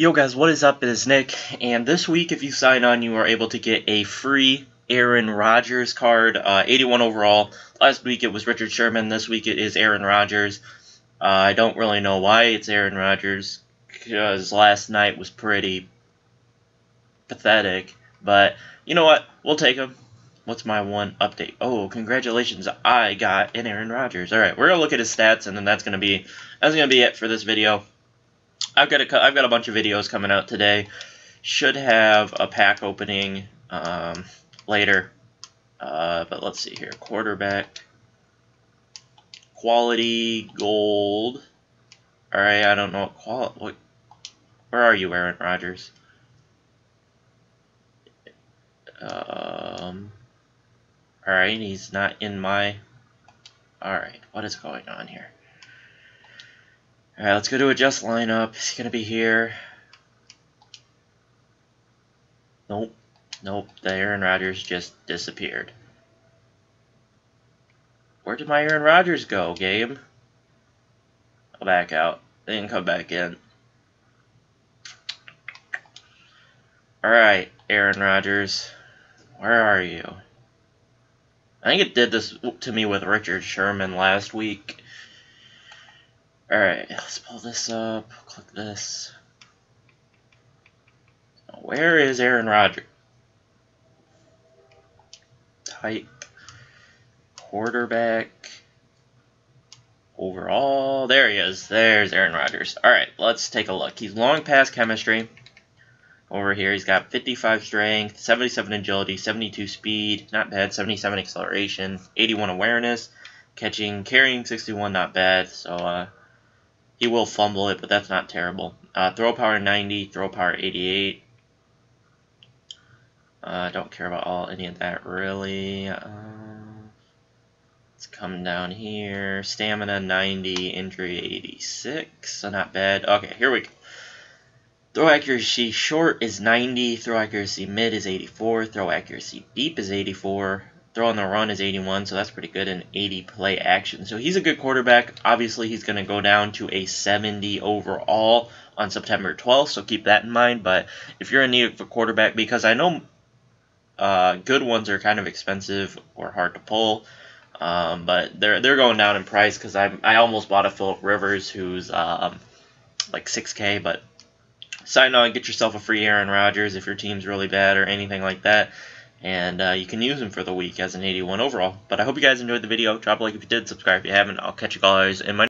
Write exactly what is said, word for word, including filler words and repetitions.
Yo guys, what is up? It is Nick, and this week if you sign on you are able to get a free Aaron Rodgers card, uh, eighty-one overall. Last week it was Richard Sherman, this week it is Aaron Rodgers. Uh, I don't really know why it's Aaron Rodgers, because last night was pretty pathetic, but you know what, we'll take him. What's my one update? Oh, congratulations, I got an Aaron Rodgers. Alright, we're going to look at his stats, and then that's going to be that's going to be it for this video. I've got a, I've got a bunch of videos coming out today. Should have a pack opening um, later. Uh, but let's see here. Quarterback. Quality. Gold. Alright, I don't know what quali- what, where are you, Aaron Rodgers? Um, Alright, he's not in my... Alright, what is going on here? Alright, let's go to adjust lineup. He's gonna be here. Nope. Nope. The Aaron Rodgers just disappeared. Where did my Aaron Rodgers go, game? I'll back out. They can come back in. Alright, Aaron Rodgers. Where are you? I think it did this to me with Richard Sherman last week. Alright, let's pull this up, click this. Where is Aaron Rodgers? Type quarterback overall. There he is. There's Aaron Rodgers. Alright, let's take a look. He's long pass chemistry. Over here, he's got fifty-five strength, seventy-seven agility, seventy-two speed, not bad, seventy-seven acceleration, eighty-one awareness, catching, carrying sixty-one, not bad, so, uh, he will fumble it, but that's not terrible. Uh, throw power ninety, throw power eighty-eight. I uh, don't care about all any of that really. Uh, let's come down here. Stamina ninety, injury eighty-six. So not bad. Okay, here we go. Throw accuracy short is ninety. Throw accuracy mid is eighty-four. Throw accuracy deep is eighty-four. Throw on the run is eighty-one, so that's pretty good, and eighty play action. So he's a good quarterback. Obviously, he's going to go down to a seventy overall on September twelfth, so keep that in mind. But if you're in need of a quarterback, because I know uh, good ones are kind of expensive or hard to pull, um, but they're they're going down in price because I I almost bought a Philip Rivers who's um, like six K, but sign on, get yourself a free Aaron Rodgers if your team's really bad or anything like that. And uh, you can use him for the week as an eighty-one overall. But I hope you guys enjoyed the video. Drop a like if you did. Subscribe if you haven't. I'll catch you guys in my next video.